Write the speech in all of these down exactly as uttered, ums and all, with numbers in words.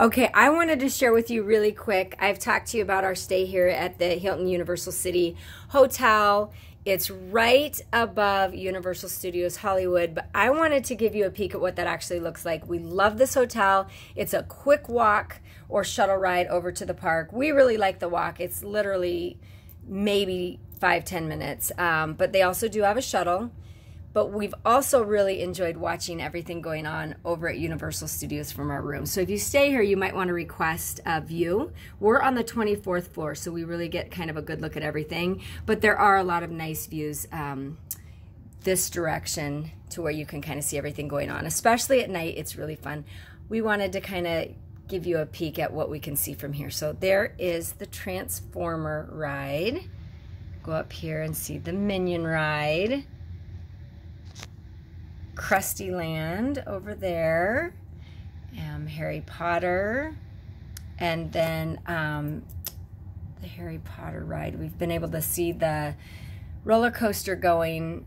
Okay, I wanted to share with you really quick. I've talked to you about our stay here at the Hilton Universal City Hotel. It's right above Universal Studios Hollywood, but I wanted to give you a peek at what that actually looks like. We love this hotel. It's a quick walk or shuttle ride over to the park. We really like the walk. It's literally maybe five, ten minutes, um, but they also do have a shuttle. But we've also really enjoyed watching everything going on over at Universal Studios from our room. So if you stay here, you might want to request a view. We're on the twenty-fourth floor, so we really get kind of a good look at everything. But there are a lot of nice views um, this direction to where you can kind of see everything going on. Especially at night, it's really fun. We wanted to kind of give you a peek at what we can see from here. So there is the Transformer ride. Go up here and see the Minion ride. Krusty Land over there, um, Harry Potter, and then um, the Harry Potter ride. We've been able to see the roller coaster going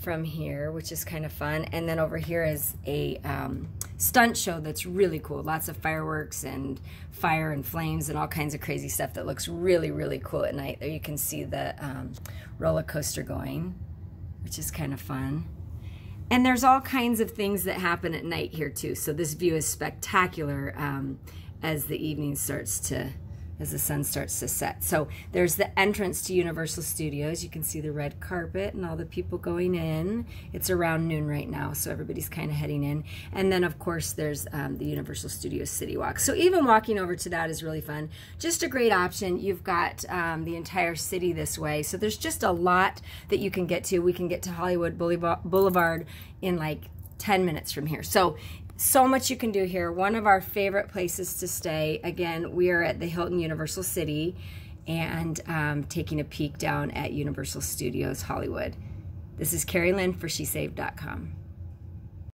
from here, which is kind of fun. And then over here is a um, stunt show that's really cool. Lots of fireworks and fire and flames and all kinds of crazy stuff that looks really, really cool at night. There you can see the um, roller coaster going, which is kind of fun. And there's all kinds of things that happen at night here too. So this view is spectacular um, as the evening starts to, as the sun starts to set. So there's the entrance to Universal Studios. You can see the red carpet and all the people going in. It's around noon right now, so everybody's kind of heading in. And then of course there's um, the Universal Studios City Walk. So even walking over to that is really fun. Just a great option. You've got um, the entire city this way. So there's just a lot that you can get to. We can get to Hollywood Boulevard in like ten minutes from here. So So much you can do here. One of our favorite places to stay. Again, we are at the Hilton Universal City and um, taking a peek down at Universal Studios Hollywood. This is Carrie Lynn for Shesave dot com.